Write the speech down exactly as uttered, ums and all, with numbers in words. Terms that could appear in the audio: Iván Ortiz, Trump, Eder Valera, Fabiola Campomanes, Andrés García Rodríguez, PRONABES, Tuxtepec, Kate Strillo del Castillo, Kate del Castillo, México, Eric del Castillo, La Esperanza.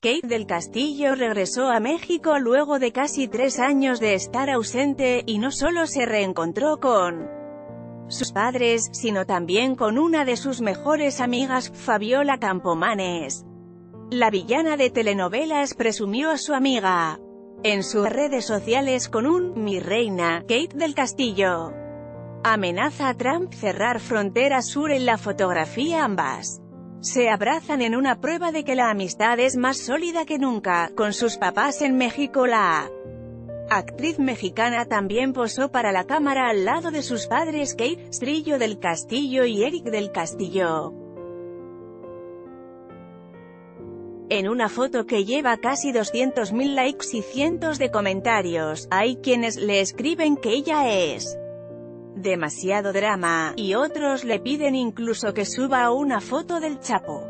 Kate del Castillo regresó a México luego de casi tres años de estar ausente, y no solo se reencontró con sus padres, sino también con una de sus mejores amigas, Fabiola Campomanes. La villana de telenovelas presumió a su amiga en sus redes sociales con un "Mi reina, Kate del Castillo". Amenaza a Trump cerrar frontera sur en la fotografía. Ambas se abrazan en una prueba de que la amistad es más sólida que nunca. Con sus papás en México, la actriz mexicana también posó para la cámara al lado de sus padres Kate Strillo del Castillo y Eric del Castillo. En una foto que lleva casi doscientos mil likes y cientos de comentarios, hay quienes le escriben que ella es demasiado drama, y otros le piden incluso que suba una foto del Chapo.